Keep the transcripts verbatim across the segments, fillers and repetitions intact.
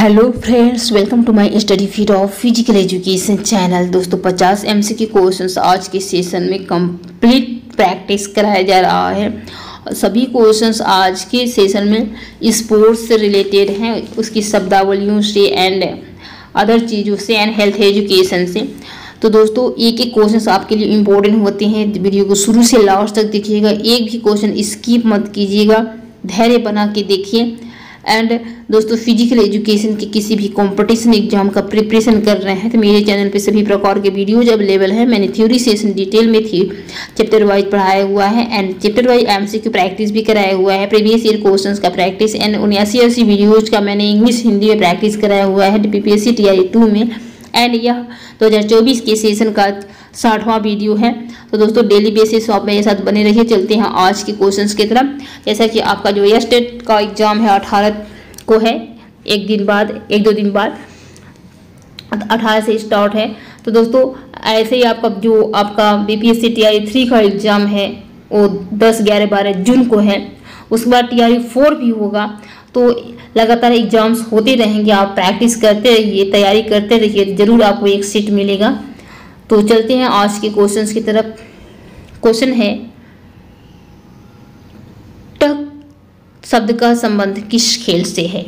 Hello friends, welcome to my study fit of physical education channel. दोस्तों, पचास MCQ questions आज के session में कंप्लीट प्रैक्टिस कराया जा रहा है। सभी क्वेश्चंस आज के सेशन में स्पोर्ट्स से रिलेटेड हैं, उसकी शब्दावलियों से एंड अदर चीज़ों से एंड हेल्थ एजुकेशन से। तो दोस्तों, एक एक क्वेश्चन आपके लिए इम्पोर्टेंट होते हैं। वीडियो को शुरू से लास्ट तक देखिएगा, एक भी क्वेश्चन स्किप मत कीजिएगा, धैर्य बना के देखिए। एंड दोस्तों, फिजिकल एजुकेशन के किसी भी कंपटीशन एग्जाम का प्रिपरेशन कर रहे हैं तो मेरे चैनल पे सभी प्रकार के वीडियोज अवेलेबल है। मैंने थ्योरी सेशन डिटेल में थी चैप्टर वाइज पढ़ाया हुआ है and chapter wise MCQ practice भी कराया हुआ है। प्रीवियस ईयर क्वेश्चंस का प्रैक्टिस एंड उन्यासी अस्सी वीडियोज का मैंने इंग्लिश हिंदी में प्रैक्टिस कराया हुआ है बीपीएससी टीआरई टू में। एंड यह दो हज़ार चौबीस के सेशन का साठवां वीडियो है। तो दोस्तों, डेली बेसिस आप मेरे साथ बने रहिए। चलते हैं आज के क्वेश्चंस की तरफ। जैसा कि आपका जो यह स्टेट का एग्ज़ाम है अठारह को है, एक दिन बाद एक दो दिन बाद अठारह से स्टार्ट है। तो दोस्तों, ऐसे ही आपका जो आपका बीपीएससी टीआरई थ्री का एग्ज़ाम है वो दस ग्यारह बारह जून को है। उसके बाद टीआरई फोर भी होगा। तो लगातार एग्जाम्स होते रहेंगे, आप प्रैक्टिस करते रहिए, तैयारी करते रहिए, ज़रूर आपको एक सीट मिलेगा। तो चलते हैं आज के क्वेश्चंस की तरफ। क्वेश्चन है, टक शब्द का संबंध किस खेल से है?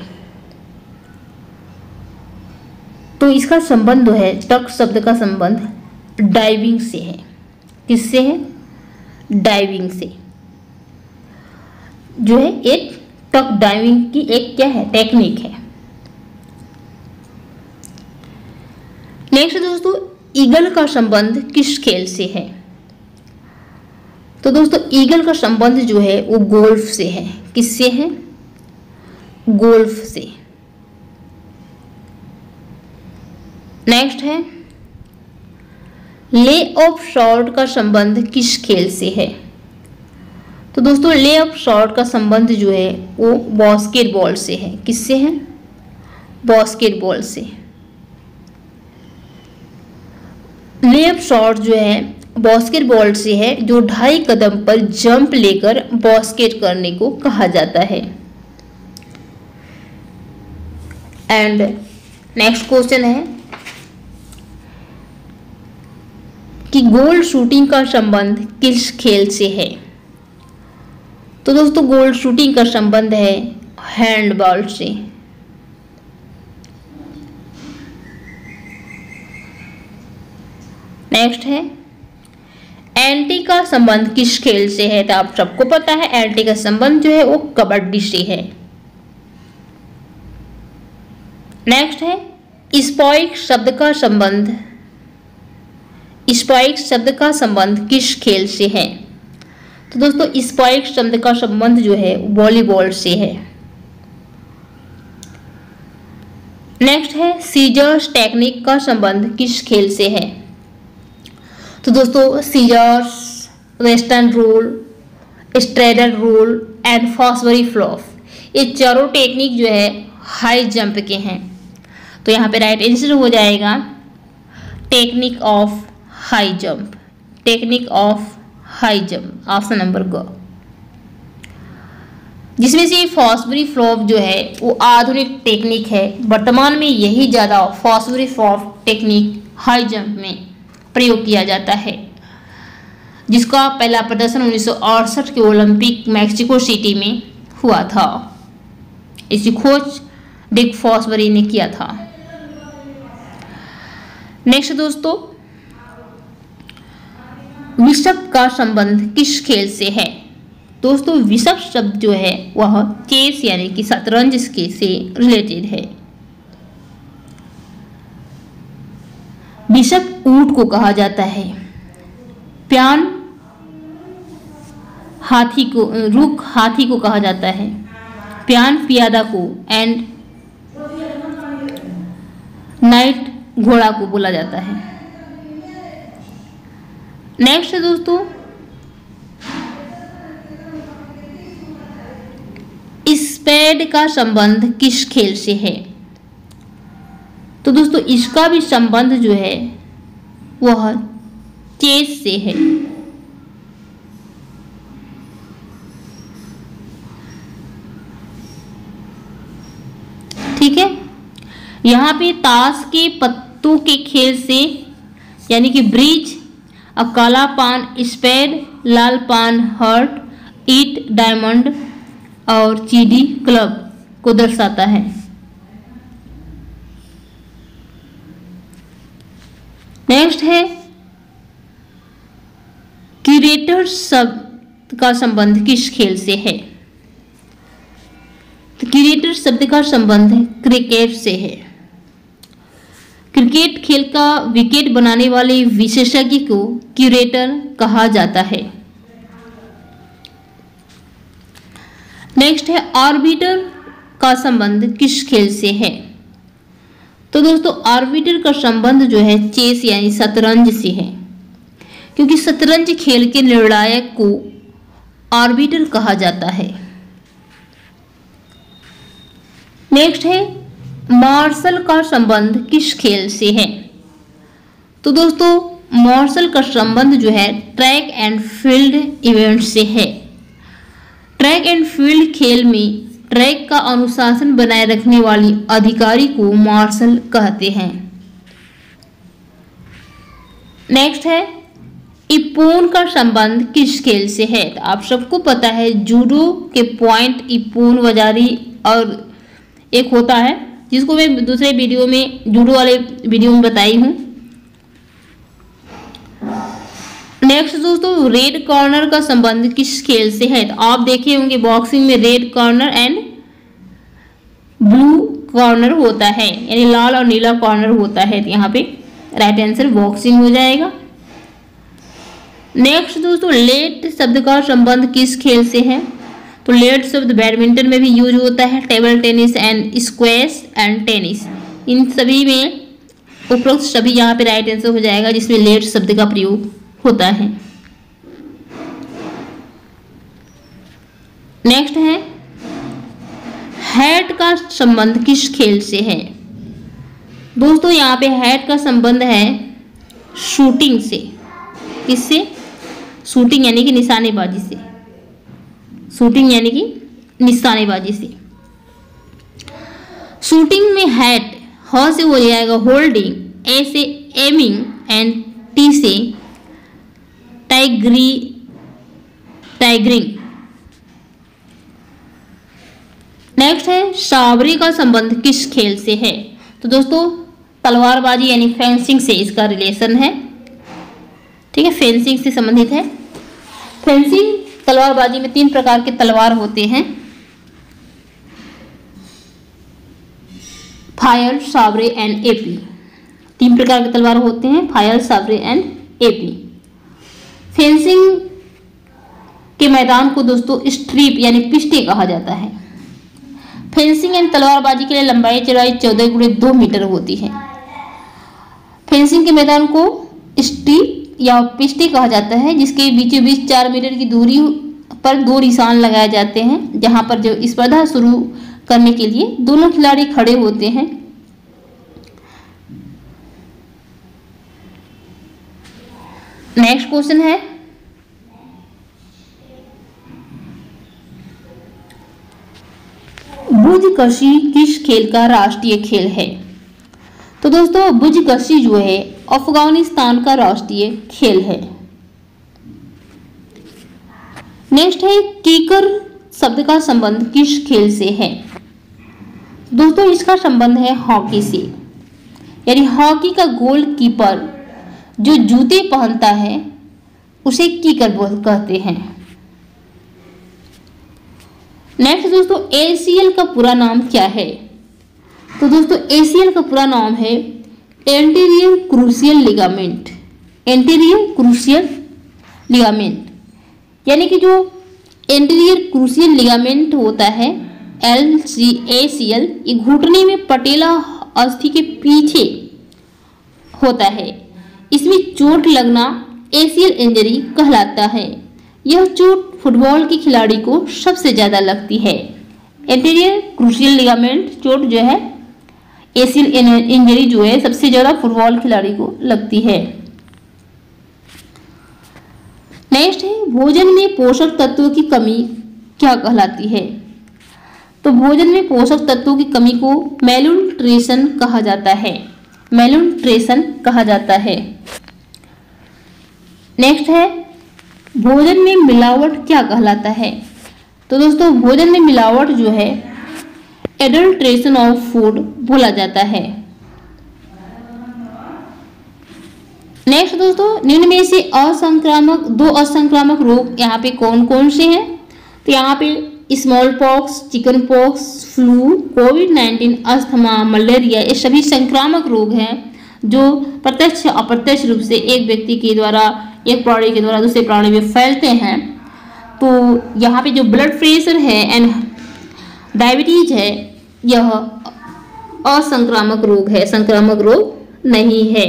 तो इसका संबंध जो है, टक शब्द का संबंध डाइविंग से है। किससे है? डाइविंग से। जो है एक टक डाइविंग की एक क्या है, टेक्निक है। नेक्स्ट दोस्तों, ईगल का संबंध किस खेल से है? तो दोस्तों, ईगल का संबंध जो है वो गोल्फ से है। किससे है? गोल्फ से। नेक्स्ट है, ले ऑफ शॉट का संबंध किस खेल से है? तो दोस्तों, ले ऑफ शॉट का संबंध जो है वो बास्केटबॉल से है। किससे है? बास्केटबॉल से। ले ऑफ शॉट जो है बास्केटबॉल से है, जो ढाई कदम पर जंप लेकर बास्केट करने को कहा जाता है। एंड नेक्स्ट क्वेश्चन है कि गोल शूटिंग का संबंध किस खेल से है? तो दोस्तों, गोल शूटिंग का संबंध है हैंडबॉल से। नेक्स्ट है, एंटी का संबंध किस खेल से है? तो आप सबको पता है एंटी का संबंध जो है वो कबड्डी से है। नेक्स्ट है, स्पाइक शब्द का संबंध स्पाइक शब्द का संबंध किस खेल से है? तो दोस्तों, स्पाइक शब्द का संबंध जो है वॉलीबॉल से है। नेक्स्ट है, सीजर्स टेक्निक का संबंध किस खेल से है? तो दोस्तों, scissors, western roll, straddle roll and Fosbury flop, ये चारों टेक्निक जो है हाई जंप के हैं। तो यहाँ पे राइट आंसर हो जाएगा technique of high jump, technique of high jump, option number ग। जिसमें से फास्टबरी फ्लॉप जो है वो आधुनिक टेक्निक है। वर्तमान में यही ज़्यादा Fosbury flop technique high jump में प्रयोग किया जाता है, जिसका पहला प्रदर्शन उन्नीस सौ अड़सठ के ओलंपिक मैक्सिको सिटी में हुआ था। इसकी खोज डिक फास्टबरी ने किया था। नेक्स्ट दोस्तों, विषप का संबंध किस खेल से है? दोस्तों, विषप शब्द जो है वह चेस यानी कि शतरंज के से रिलेटेड है। विषप ऊंट को कहा जाता है, प्यान हाथी को, रुक हाथी को कहा जाता है, प्यान पियादा को एंड नाइट घोड़ा को बोला जाता है। नेक्स्ट है दोस्तों, स्पैड का संबंध किस खेल से है? तो दोस्तों, इसका भी संबंध जो है वह चेस से है। ठीक है, यहाँ पे ताश के पत्तों के खेल से यानी कि ब्रिज, काला पान स्पेड, लाल पान हर्ट, ईट डायमंड और चीडी क्लब को दर्शाता है। नेक्स्ट है क्यूरेटर शब्द का संबंध किस खेल से है। तो क्यूरेटर शब्द का संबंध क्रिकेट से है। क्रिकेट खेल का विकेट बनाने वाले विशेषज्ञ को क्यूरेटर कहा जाता है। नेक्स्ट है ऑर्बिटर का संबंध किस खेल से है। तो दोस्तों ऑर्बिटर का संबंध जो है चेस यानी शतरंज से है, क्योंकि शतरंज खेल के निर्णायक को ऑर्बिटर कहा जाता है। नेक्स्ट है मार्शल का संबंध किस खेल से है। तो दोस्तों मार्शल का संबंध जो है ट्रैक एंड फील्ड इवेंट से है। ट्रैक एंड फील्ड खेल में ट्रैक का अनुशासन बनाए रखने वाली अधिकारी को मार्शल कहते हैं। नेक्स्ट है इपोन का संबंध किस खेल से है। तो आप सबको पता है जूडो के पॉइंट, इपोन, वजारी और एक होता है जिसको मैं दूसरे वीडियो में जूडो वाले वीडियो में बताई हूँ। नेक्स्ट दोस्तों रेड कॉर्नर का संबंध किस खेल से है। तो आप देखे होंगे बॉक्सिंग में red corner and blue corner होता है, यानी लाल और नीला कॉर्नर होता है। यहाँ पे राइट आंसर बॉक्सिंग हो जाएगा। नेक्स्ट दोस्तों लेट शब्द का संबंध किस खेल से है। तो लेट शब्द बैडमिंटन में भी यूज होता है, table tennis and squash and tennis, इन सभी में उपरोक्त सभी यहाँ पे राइट आंसर हो जाएगा जिसमें लेट शब्द का प्रयोग होता है। नेक्स्ट है हैट का संबंध किस खेल से है। दोस्तों यहाँ पे हैट का संबंध है शूटिंग से। किससे? शूटिंग यानी कि निशानेबाजी से। शूटिंग यानी कि निशानेबाजी से। शूटिंग में हैट ह से हो जाएगा होल्डिंग, ए से एमिंग एंड टी से टाइगरी टाइगरिंग। नेक्स्ट है सावरी का संबंध किस खेल से है। तो दोस्तों तलवारबाजी यानी फेंसिंग से इसका रिलेशन है। ठीक है, फेंसिंग से संबंधित है। फेंसिंग तलवारबाजी में तीन प्रकार के तलवार होते हैं, फायर, सावरे एंड एपी। तीन प्रकार के तलवार होते हैं, फायर, सावरे एंड एपी। फेंसिंग के मैदान को दोस्तों स्ट्रीप यानी पिस्टे कहा जाता है। फेंसिंग एंड तलवारबाजी के लिए लंबाई चौड़ाई चौदह गुणे दो मीटर होती है। फेंसिंग के मैदान को स्ट्रीप या पिस्टे कहा जाता है, जिसके बीचों बीच चार मीटर की दूरी पर दो निशान लगाए जाते हैं, जहां पर जो स्पर्धा शुरू करने के लिए दोनों खिलाड़ी खड़े होते हैं। नेक्स्ट क्वेश्चन है बुजकशी किस खेल का राष्ट्रीय खेल है। तो दोस्तों बुजकशी जो है अफगानिस्तान का राष्ट्रीय खेल है। नेक्स्ट है कीकर शब्द का संबंध किस खेल से है। दोस्तों इसका संबंध है हॉकी से, यानी हॉकी का गोलकीपर जो जूते पहनता है उसे कीकर कहते हैं। नेक्स्ट दोस्तों ए सी एल का पूरा नाम क्या है। तो दोस्तों ए सी एल का पूरा नाम है anterior cruciate ligament. Anterior cruciate ligament यानी कि जो एंटीरियर क्रूसियल लिगामेंट होता है एल सी ए सी एल, ये घुटने में पटेला अस्थि के पीछे होता है। इसमें चोट लगना ए सी एल इंजरी कहलाता है। यह चोट फुटबॉल के खिलाड़ी को सबसे ज़्यादा लगती है। एंटीरियर क्रूसियल लिगामेंट चोट जो है ए सी एल इंजरी जो है सबसे ज़्यादा फुटबॉल खिलाड़ी को लगती है। नेक्स्ट है भोजन में पोषक तत्वों की कमी क्या कहलाती है। तो भोजन में पोषक तत्वों की कमी को मेलुल मेलुन्ट्रेशन कहा जाता है मेलुन्ट्रेशन कहा जाता है। नेक्स्ट है भोजन में मिलावट क्या कहलाता है। तो दोस्तों भोजन में मिलावट जो है एडल्ट्रेशन ऑफ फूड बोला जाता है। नेक्स्ट दोस्तों निम्न में से असंक्रामक दो असंक्रामक रोग यहाँ पे कौन कौन से हैं। तो यहाँ पे smallpox, chickenpox, flu, COVID nineteen, asthma, malaria ये सभी संक्रामक रोग हैं जो प्रत्यक्ष अप्रत्यक्ष रूप से एक व्यक्ति के द्वारा एक प्राणी के द्वारा दूसरे प्राणी में फैलते हैं। तो यहाँ पे जो ब्लड प्रेशर है एंड डायबिटीज है यह असंक्रामक रोग है, संक्रामक रोग नहीं है।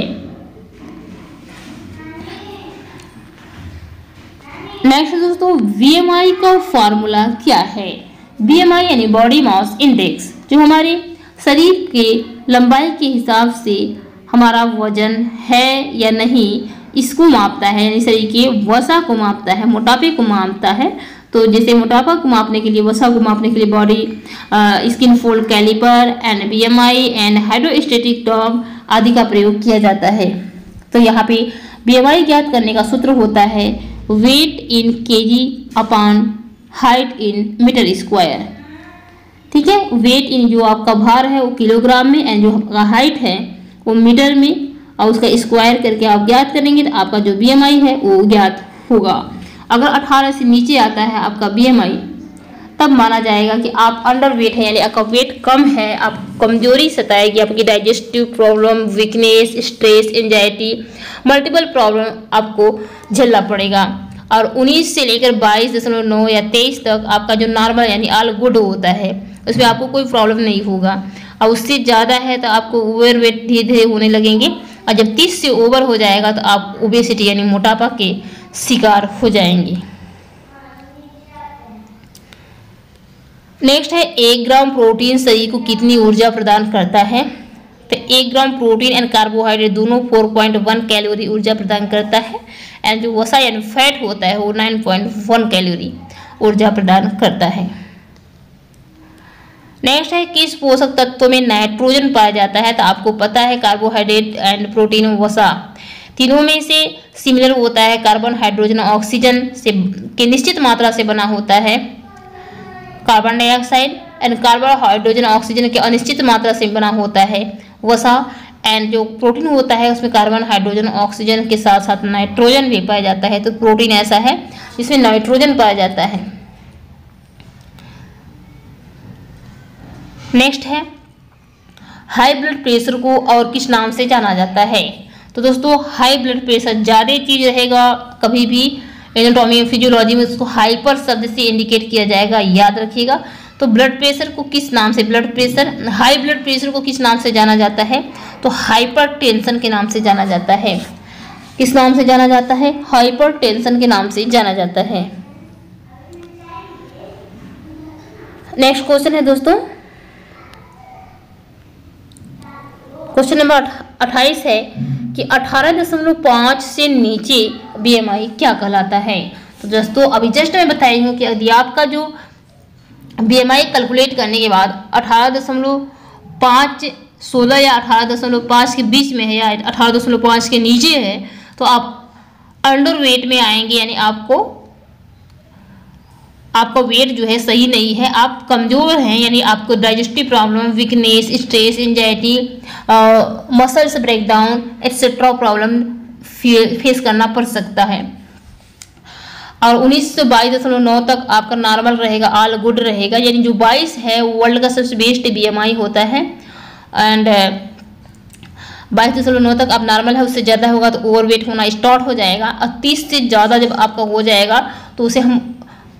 नेक्स्ट दोस्तों बीएमआई का फॉर्मूला क्या है। बीएमआई यानी बॉडी मास इंडेक्स जो हमारे शरीर के लंबाई के हिसाब से हमारा वजन है या नहीं इसको मापता है, यानी शरीर के वसा को मापता है, मोटापे को मापता है। तो जैसे मोटापा को मापने के लिए, वसा को मापने के लिए body skinfold caliper and BMI and hydrostatic डॉग आदि का प्रयोग किया जाता है। तो यहाँ पे बीएमआई ज्ञात करने का सूत्र होता है weight in KG upon height in metre square. ठीक है, वेट इन जो आपका भार है वो किलोग्राम में एंड जो आपका हाइट है वो मीटर में और उसका स्क्वायर करके आप ज्ञात करेंगे तो आपका जो बीएमआई है वो ज्ञात होगा। अगर अठारह से नीचे आता है आपका बीएमआई तब माना जाएगा कि आप अंडर वेट है, यानी आपका वेट कम है, आप कमजोरी सताएगी, आपकी digestive problem, weakness, stress, anxiety, multiple problem आपको झेलना पड़ेगा। और उन्नीस से लेकर बाईस दशमलव नौ या तेईस तक आपका जो नॉर्मल यानी ऑल गुड होता है उसमें आपको कोई प्रॉब्लम नहीं होगा। और उससे ज़्यादा है तो आपको ओवर वेट धीरे धीरे होने लगेंगे और जब तीस से ओवर हो जाएगा तो आप ओबेसिटी यानी मोटापा के शिकार हो जाएंगे। नेक्स्ट है एक ग्राम प्रोटीन शरीर को कितनी ऊर्जा प्रदान करता है। तो एक ग्राम प्रोटीन एंड कार्बोहाइड्रेट दोनों चार पॉइंट एक कैलोरी ऊर्जा प्रदान करता है एंड जो वसा यानी फैट होता है वो नौ पॉइंट एक कैलोरी ऊर्जा प्रदान करता है। नेक्स्ट है किस पोषक तत्व में नाइट्रोजन पाया जाता है। तो आपको पता है कार्बोहाइड्रेट एंड प्रोटीन वसा तीनों में से सिमिलर होता है, कार्बन हाइड्रोजन ऑक्सीजन से के निश्चित मात्रा से बना होता है, carbon dioxide and carbon hydrogen oxygen के अनिश्चित मात्रा से बना होता है वसा। एंड जो प्रोटीन होता है उसमें कार्बन हाइड्रोजन ऑक्सीजन के साथ साथ नाइट्रोजन भी पाया जाता है। तो प्रोटीन ऐसा है जिसमें नाइट्रोजन पाया जाता है। नेक्स्ट है हाई ब्लड प्रेशर को और किस नाम से जाना जाता है। तो दोस्तों हाई ब्लड प्रेशर ज़्यादा चीज रहेगा कभी भी एनाटॉमी फिजियोलॉजी में उसको हाइपर शब्द से इंडिकेट किया जाएगा, याद रखिएगा। तो ब्लड प्रेशर को किस नाम से, blood pressure high blood pressure को किस नाम से जाना जाता है। तो हाइपर टेंशन के नाम से जाना जाता है। किस नाम से जाना जाता है, हाइपर टेंशन के नाम से जाना जाता है। नेक्स्ट क्वेश्चन है दोस्तों, क्वेश्चन नंबर अट्ठाईस है कि अठारह दशमलव पाँच से नीचे बीएमआई क्या कहलाता है। तो दोस्तों अभी जस्ट मैं बताई हूँ कि यदि आपका जो बीएमआई कैलकुलेट करने के बाद अठारह दशमलव पाँच सोलह या अठारह दशमलव पाँच के बीच में है या अठारह दशमलव पाँच के नीचे है तो आप अंडर वेट में आएंगे, यानी आपको आपका वेट जो है सही नहीं है, आप कमज़ोर हैं, यानी आपको digestive problem, weakness, stress, anxiety, muscles breakdown etcetera problem face करना पड़ सकता है। और उन्नीस से बाईस दशमलव नौ तक आपका नॉर्मल रहेगा, ऑल गुड रहेगा, यानी जो बाईस है वर्ल्ड का सबसे बेस्ट बीएमआई होता है। एंड बाईस दशमलव नौ तक आप नॉर्मल है, उससे ज़्यादा होगा तो ओवरवेट होना स्टार्ट हो जाएगा। और तीस से ज़्यादा जब आपका हो जाएगा तो उसे हम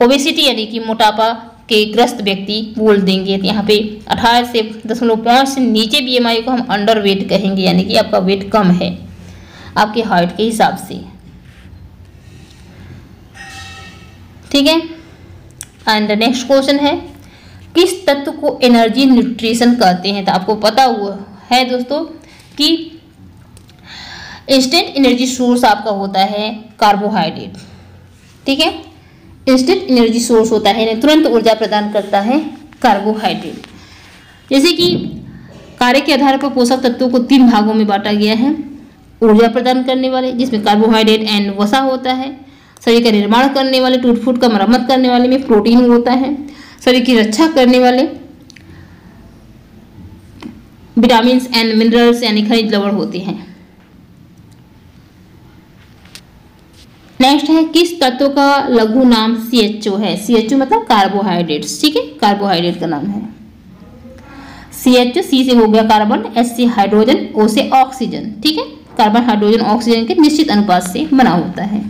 ओबेसिटी यानी कि मोटापा के ग्रस्त व्यक्ति बोल देंगे। तो यहाँ पे अठारह से दशमलव पाँच से नीचे बीएमआई को हम अंडर वेट कहेंगे, यानी कि आपका वेट कम है आपके हाइट के हिसाब से। ठीक है, एंड नेक्स्ट क्वेश्चन है किस तत्व को एनर्जी न्यूट्रिशन कहते हैं। तो आपको पता हुआ है दोस्तों कि इंस्टेंट एनर्जी सोर्स आपका होता है कार्बोहाइड्रेट। ठीक है, इंस्टेंट एनर्जी सोर्स होता है, यानी तुरंत ऊर्जा प्रदान करता है कार्बोहाइड्रेट। जैसे कि कार्य के आधार पर पोषक तत्वों को तीन भागों में बांटा गया है। ऊर्जा प्रदान करने वाले, जिसमें कार्बोहाइड्रेट एंड वसा होता है। शरीर का निर्माण करने वाले, टूट फूट का मरम्मत करने वाले में प्रोटीन होता है। शरीर की रक्षा करने वाले, विटामिन एंड मिनरल्स यानी खनिज लवण होते हैं। नेक्स्ट है किस तत्व का लघु नाम सी एच ओ है। सी एच ओ मतलब कार्बोहाइड्रेट्स, ठीक है, कार्बोहाइड्रेट का नाम है। सी एच ओ, सी से हो गया कार्बन, एच से हाइड्रोजन, ओ से ऑक्सीजन, ठीक है, कार्बन हाइड्रोजन ऑक्सीजन के निश्चित अनुपात से बना होता है।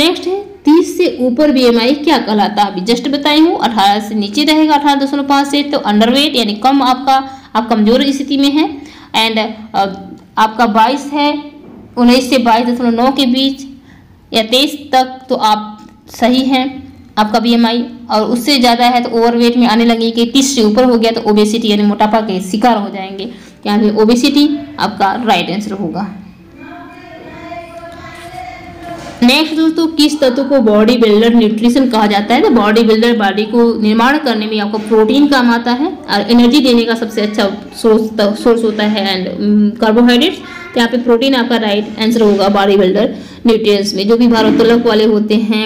नेक्स्ट है तीस से ऊपर बी एम आई क्या कहलाता है। अभी जस्ट बताए हूँ, अठारह से नीचे रहेगा, अठारह दशमलव पाँच से तो अंडरवेट यानी कम, आपका आप कमजोर स्थिति में है। एंड आपका बाईस है, उन्नीस से बाईस दशमलव नौ के बीच या तेईस तक तो आप सही हैं, आपका बी एम आई, और उससे ज़्यादा है तो ओवरवेट में आने लगेंगे। तीस से ऊपर हो गया तो ओबेसिटी यानी मोटापा के शिकार हो जाएंगे, यहाँ पे ओबेसिटी आपका राइट आंसर होगा। नेक्स्ट दोस्तों, किस तत्व को बॉडी बिल्डर न्यूट्रिशन कहा जाता है। तो बॉडी बिल्डर बॉडी को निर्माण करने में आपको प्रोटीन काम आता है और एनर्जी देने का सबसे अच्छा सोर्स सोर्स होता है एंड कार्बोहाइड्रेट्स। तो यहाँ पे प्रोटीन आपका राइट आंसर होगा बॉडी बिल्डर न्यूट्रिएंट्स में। जो भी भारोत्तोलक वाले होते हैं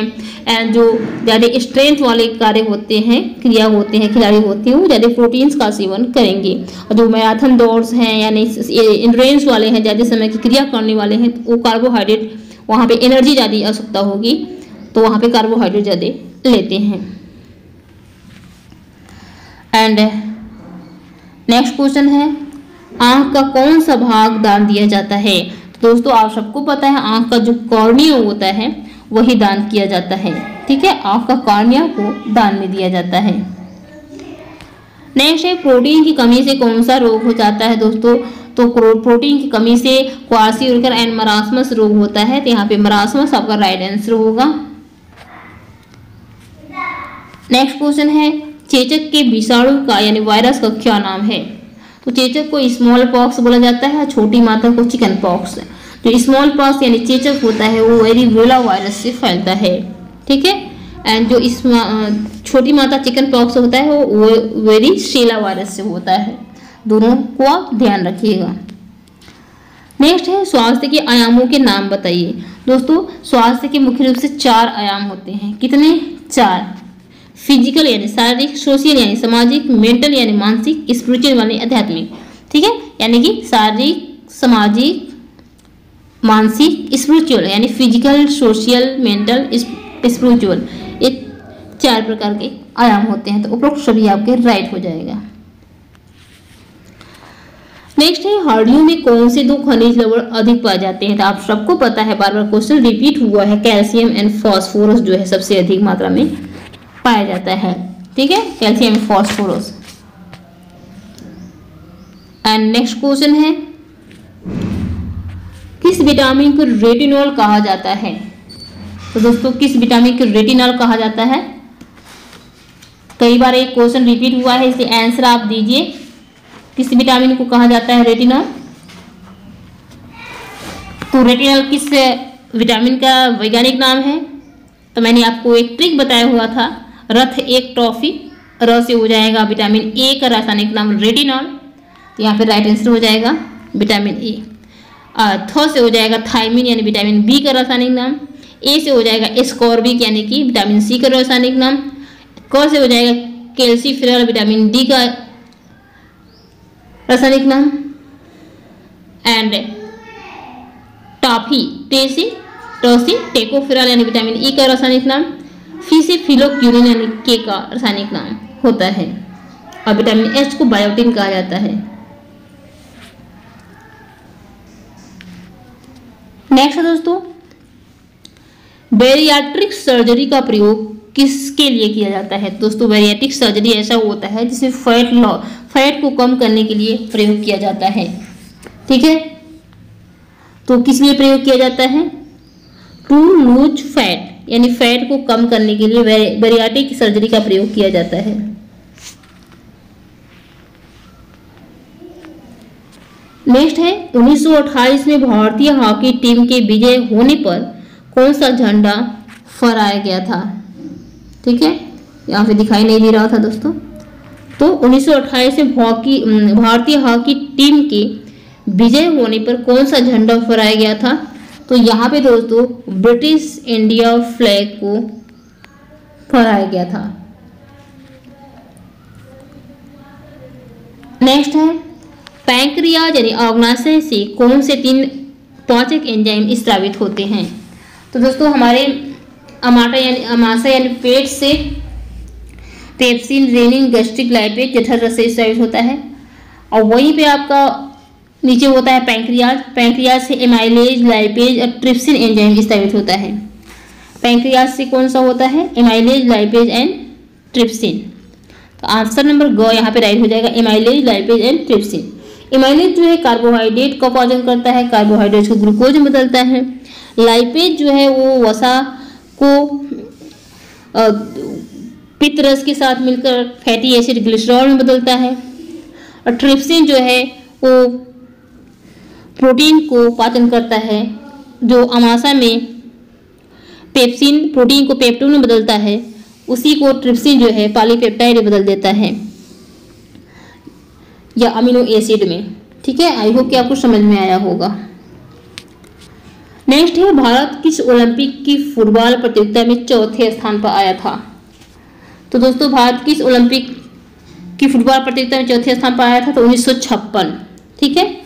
एंड जो ज़्यादा स्ट्रेंथ वाले कार्य होते हैं, क्रिया होते हैं, खिलाड़ी होते हैं, वो ज़्यादा प्रोटीन्स का सेवन करेंगे। और जो मैराथन दौड़स हैं यानी इंड्योरेंस वाले हैं, ज़्यादा समय की क्रिया करने वाले हैं, वो कार्बोहाइड्रेट, वहाँ पे एनर्जी ज़्यादा आवश्यकता होगी तो वहाँ पे कार्बोहाइड्रेट ज़्यादा लेते हैं। एंड नेक्स्ट क्वेश्चन है, आँख का कौन सा भाग दान दिया जाता है। तो दोस्तों आप सबको पता है आँख का जो कॉर्निया होता है वही दान किया जाता है, ठीक है, आँख का कॉर्निया को दान में दिया जाता है। नेक्स्ट है प्रोटीन की कमी से कौन सा रोग हो जाता है। दोस्तों तो प्रोटीन की कमी से क्वासी उल्कर एंड मरासमस रोग होता है, तो यहाँ पे मरासमस आपका राइट आंसर होगा। नेक्स्ट क्वेश्चन है, चेचक के विषाणु का यानी वायरस का क्या नाम है। तो चेचक को स्मॉल पॉक्स बोला जाता है, छोटी मात्रा को चिकन पॉक्स। जो स्मॉल पॉक्स यानी चेचक होता है वो एरिबोला वायरस से फैलता है, ठीक है, एंड जो छोटी मात्रा चिकन पॉक्स होता है वो वेरिसेला वायरस से होता है। दोनों को आप ध्यान रखिएगा। नेक्स्ट है स्वास्थ्य के आयामों के नाम बताइए। दोस्तों स्वास्थ्य के मुख्य रूप से चार आयाम होते हैं। कितने? चार। फिजिकल यानी शारीरिक, सोशल यानी सामाजिक, मेंटल यानी मानसिक, स्पिरिचुअल यानी आध्यात्मिक, ठीक है, यानी कि शारीरिक, सामाजिक, मानसिक, स्पिरिचुअल यानी फिजिकल, सोशल, मेंटल, स्पिरिचुअल, ये चार प्रकार के आयाम होते हैं। तो उपरोक्त सभी आपके राइट हो जाएगा। नेक्स्ट है हड्डियों में कौन से दो खनिज लवण अधिक पाए जाते हैं। तो आप सबको पता है, बार बार क्वेश्चन रिपीट हुआ है, कैल्शियम एंड फास्फोरस जो है सबसे अधिक मात्रा में पाया जाता है, ठीक है, calcium and phosphorus. And next question है, किस विटामिन को रेटिनॉल कहा जाता है। तो दोस्तों किस विटामिन को रेटिनॉल कहा जाता है, कई बार एक क्वेश्चन रिपीट हुआ है, इसलिए आंसर आप दीजिए, किस विटामिन को कहा जाता है रेटिनॉल। तो रेटिनॉल किस विटामिन का वैज्ञानिक नाम है। तो मैंने आपको एक ट्रिक बताया हुआ था, रथ एक टॉफी, र से हो जाएगा विटामिन ए का रासायनिक नाम रेटिनॉल, तो यहाँ पे राइट आंसर हो जाएगा विटामिन ए। थ से हो जाएगा थायमिन यानी विटामिन बी का रासायनिक नाम। ए से हो जाएगा स्कॉर्बिक यानी कि विटामिन सी का रासायनिक नाम। क से हो जाएगा कैल्सीफेरॉल विटामिन डी का रासायनिक नाम। एंड टॉफी, टे से टॉसी टेकोफेरॉल यानी विटामिन ई का रासायनिक नाम। फी से फिलोक्यूरिन यानी के का रासायनिक नाम होता है। और विटामिन एच को बायोटिन कहा जाता है। नेक्स्ट दोस्तों, बेरियाट्रिक सर्जरी का प्रयोग किसके लिए किया जाता है। दोस्तों बेरियाट्रिक सर्जरी ऐसा होता है जिसमें फैट लॉस, फैट को कम करने के लिए प्रयोग किया जाता है, ठीक है। तो किस लिए प्रयोग किया जाता है, टू लूज फैट यानी फैट को कम करने के लिए बेरियाट्रिक सर्जरी का प्रयोग किया जाता है। नेक्स्ट है, उन्नीस सौ अट्ठाईस में भारतीय हॉकी टीम के विजय होने पर कौन सा झंडा फहराया गया था, ठीक है, यहाँ पे दिखाई नहीं दे रहा था दोस्तों। तो उन्नीस सौ अट्ठाईस में हॉकी भारतीय हॉकी टीम की विजय होने पर कौन सा झंडा फहराया गया था? तो यहाँ पे दोस्तों ब्रिटिश इंडिया फ्लैग को फहराया गया था। नेक्स्ट है पैंक्रियाज यानी अग्नाशय से कौन से तीन पाचक एंजाइम स्रावित होते हैं? तो दोस्तों हमारे अमाशय यानी अमाशय यानी पेट से पेप्सिन, रेनिन, गैस्ट्रिक, लाइपेज, जठर रस से स्रावित होता है। और वहीं पे आपका नीचे होता है पैंक्रियाज, पैंक्रियाज से एमाइलेज, लाइपेज और ट्रिप्सिन एंजाइम स्रावित होता है। पैंक्रियाज से कौन सा होता है? Amylase, lipase and trypsin. तो आंसर नंबर ग यहाँ पे राइट हो जाएगा, amylase, lipase and trypsin. Amylase जो है कार्बोहाइड्रेट का पाचन करता है, कार्बोहाइड्रेट को ग्लूकोज में बदलता है। लाइपेज जो है वो वसा को पित्त रस के साथ मिलकर फैटी एसिड ग्लिसरॉल में बदलता है। और ट्रिप्सिन जो है वो प्रोटीन को पाचन करता है, जो अमाशय में पेप्सिन प्रोटीन को पेप्टोन में बदलता है, उसी को ट्रिप्सिन जो है पॉलीपेप्टाइड में बदल देता है या अमीनो एसिड में। ठीक है, आई होप कि आपको समझ में आया होगा। नेक्स्ट है भारत किस ओलंपिक की फुटबॉल प्रतियोगिता में चौथे स्थान पर आया था? तो दोस्तों भारत किस ओलंपिक की फुटबॉल प्रतियोगिता में चौथे स्थान पर आया था? तो उन्नीस सौ छप्पन। ठीक है,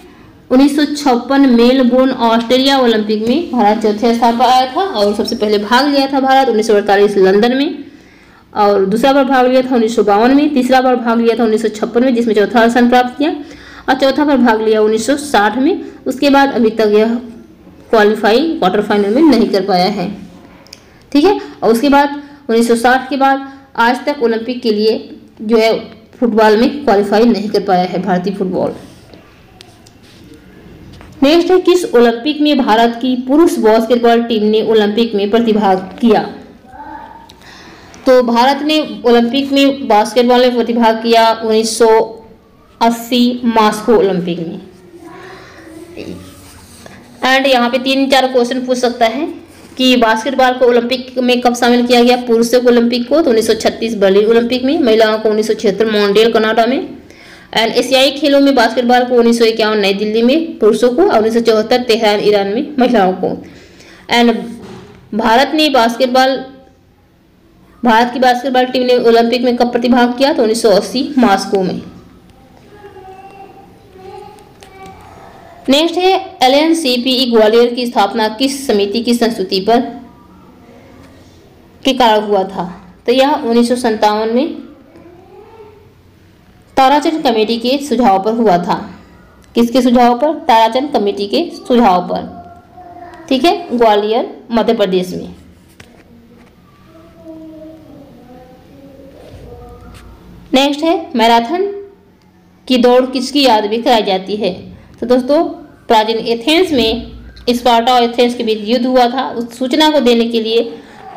उन्नीस सौ छप्पन मेलबोर्न ऑस्ट्रेलिया ओलंपिक में भारत चौथे स्थान पर आया था और सबसे पहले भाग लिया था भारत उन्नीस सौ अड़तालीस लंदन में, और दूसरा बार भाग लिया था उन्नीस सौ बावन में, तीसरा बार भाग लिया था उन्नीस सौ छप्पन में जिसमें चौथा स्थान प्राप्त किया, और चौथा बार भाग लिया उन्नीस सौ साठ में। उसके बाद अभी तक यह क्वालिफाई क्वार्टर फाइनल में नहीं कर पाया है। ठीक है, और उसके बाद उन्नीस सौ साठ के बाद आज तक ओलंपिक के लिए जो है फुटबॉल में क्वालिफाई नहीं कर पाया है भारतीय फुटबॉल। नेक्स्ट है किस ओलंपिक में भारत की पुरुष बास्केटबॉल टीम ने ओलंपिक में प्रतिभाग किया? तो भारत ने ओलंपिक में बास्केटबॉल में प्रतिभाग किया उन्नीस सौ अस्सी मॉस्को ओलंपिक में। एंड यहाँ पे तीन चार क्वेश्चन पूछ सकता है कि बास्केटबॉल को ओलंपिक में कब शामिल किया गया? पुरुषों को ओलंपिक को तो उन्नीस सौ छत्तीस बर्लिन ओलंपिक में, महिलाओं को उन्नीस सौ छिहत्तर मॉन्ट्रियल कनाडा में, एंड एशियाई खेलों में बास्केटबॉल को उन्नीस सौ इक्यावन नई दिल्ली में पुरुषों को और उन्नीस सौ चौहत्तर तेहरान ईरान में महिलाओं को। एंड भारत ने बास्केटबॉल भारत की बास्केटबॉल टीम ने ओलंपिक में कब प्रतिभाग किया? तो उन्नीस सौ अस्सी मॉस्को में। नेक्स्ट है L N C P E Gwalior की स्थापना किस समिति की संस्तुति पर के कारण हुआ था? तो यह उन्नीस सौ संतावन में ताराचंद कमेटी के सुझाव पर हुआ था। किसके सुझाव पर? ताराचंद कमेटी के सुझाव पर। ठीक है, ग्वालियर मध्य प्रदेश में। नेक्स्ट है मैराथन की दौड़ किसकी याद में कराई जाती है? तो दोस्तों प्राचीन एथेंस में स्पार्टा और एथेंस के बीच युद्ध हुआ था, उस सूचना को देने के लिए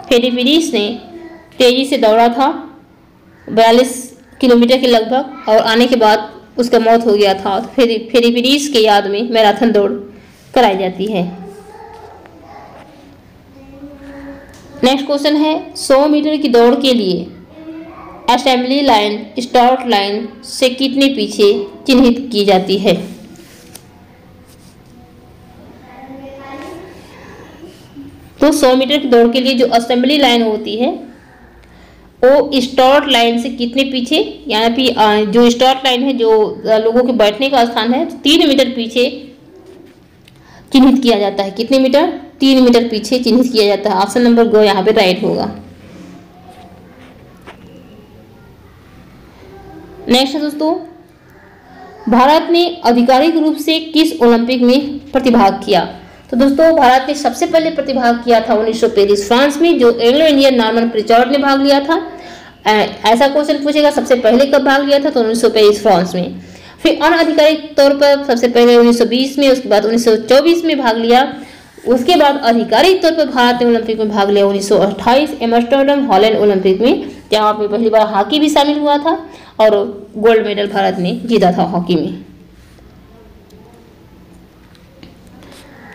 फेडिफिडीस ने तेजी से दौड़ा था बयालीस किलोमीटर के लगभग, और आने के बाद उसका मौत हो गया था। तो फेरी फेरीपीडीस के याद में मैराथन दौड़ कराई जाती है। नेक्स्ट क्वेश्चन है सौ मीटर की दौड़ के लिए असेंबली लाइन स्टार्ट लाइन से कितने पीछे चिन्हित की जाती है? तो सौ मीटर की दौड़ के लिए जो असेंबली लाइन होती है वो स्टार्ट लाइन से कितने पीछे, यानी कि जो स्टार्ट लाइन है जो लोगों के बैठने का स्थान है, तीन मीटर पीछे चिन्हित किया जाता है। कितने मीटर? तीन मीटर पीछे चिन्हित किया जाता है। ऑप्शन नंबर ग यहाँ पे राइट होगा। नेक्स्ट है दोस्तों भारत ने आधिकारिक रूप से किस ओलंपिक में प्रतिभाग किया? तो दोस्तों भारत ने सबसे पहले प्रतिभाग किया था उन्नीस सौ पैंतीस फ्रांस में, जो एंग्लो इंडियन नॉर्मन प्रिचॉर्ड ने भाग लिया था। ऐसा क्वेश्चन पूछेगा सबसे पहले कब भाग लिया था? तो उन्नीस सौ पैंतीस फ्रांस में। फिर अनआधिकारिक तौर पर सबसे पहले उन्नीस सौ बीस में, उसके बाद उन्नीस सौ चौबीस में भाग लिया। उसके बाद आधिकारिक तौर पर भारत ने ओलंपिक में भाग लिया उन्नीस सौ अट्ठाईस एम्स्टर्डम हॉलैंड ओलंपिक में, जहाँ पे पहली बार हॉकी भी शामिल हुआ था और गोल्ड मेडल भारत ने जीता था हॉकी में।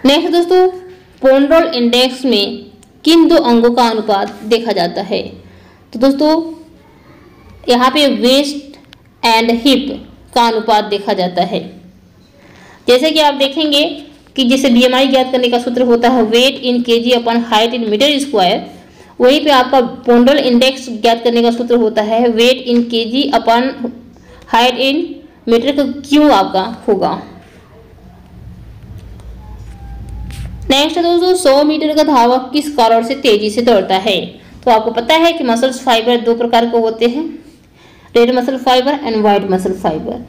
नेक्स्ट दोस्तों पोंडोल इंडेक्स में किन दो अंगों का अनुपात देखा जाता है? तो दोस्तों यहाँ पे वेस्ट एंड हिप का अनुपात देखा जाता है। जैसे कि आप देखेंगे कि जैसे बीएमआई ज्ञात करने का सूत्र होता है weight in KG upon height in metre square, वहीं पे आपका पोंडल इंडेक्स ज्ञात करने का सूत्र होता है weight in KG upon height in metre का क्यू आपका होगा। नेक्स्ट दोस्तों, सौ मीटर का धावा किस कारण से तेजी से दौड़ता है? तो आपको पता है कि मसल्स फाइबर दो प्रकार के होते हैं, red muscle fibre and white muscle fibre.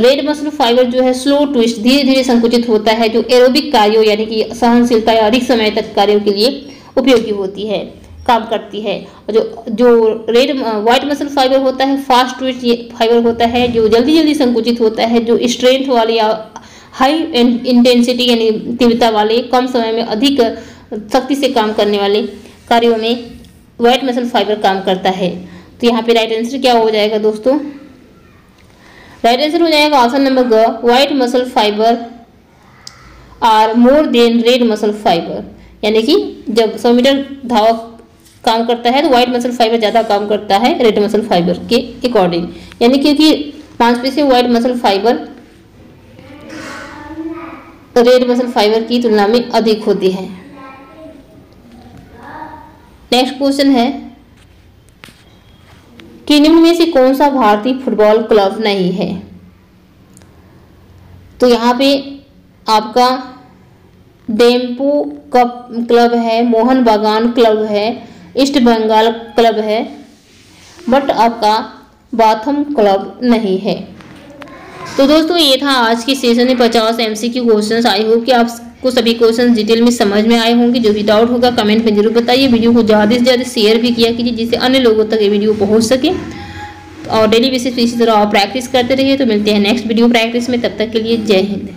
Red muscle fibre जो है स्लो ट्विस्ट धीरे धीरे संकुचित होता है, जो एरोबिक कार्यों यानी कि सहनशीलता या अधिक समय तक कार्यों के लिए उपयोगी होती है, काम करती है। जो जो रेड वाइट मसल फाइबर होता है फास्ट ट्विस्ट फाइबर होता है, जो जल्दी जल्दी संकुचित होता है, जो स्ट्रेंथ वाले या हाई इंटेंसिटी यानी तीव्रता वाले कम समय में अधिक शक्ति से काम करने वाले कार्यों में वाइट मसल फाइबर काम करता है। तो यहाँ पे राइट आंसर क्या हो जाएगा दोस्तों? राइट आंसर हो जाएगा ऑप्शन नंबर ग, white muscle fibre are more than red muscle fibre. यानी कि जब सौ मीटर धावा काम करता है तो वाइट मसल फाइबर ज़्यादा काम करता है रेड मसल फाइबर के अकॉर्डिंग, यानी क्योंकि मांसपेशी white muscle fibre red muscle fibre की तुलना में अधिक होती है। नेक्स्ट क्वेश्चन है कि निम्न में से कौन सा भारतीय फुटबॉल क्लब नहीं है? तो यहाँ पे आपका डेम्पू कप क्लब है, मोहन बागान क्लब है, ईस्ट बंगाल क्लब है, बट आपका बाथम क्लब नहीं है। तो दोस्तों ये था आज के सेशन में पचास एमसीक्यू क्वेश्चंस। आई होप कि आपको सभी क्वेश्चंस डिटेल में समझ में आए होंगे। जो भी डाउट होगा कमेंट में जरूर बताइए। वीडियो को ज़्यादा से ज़्यादा शेयर भी किया कीजिए जिससे अन्य लोगों तक ये वीडियो पहुंच सके, और डेली बेसिस पे इसी तरह आप प्रैक्टिस करते रहिए। तो मिलते हैं नेक्स्ट वीडियो प्रैक्टिस में, तब तक के लिए जय हिंद।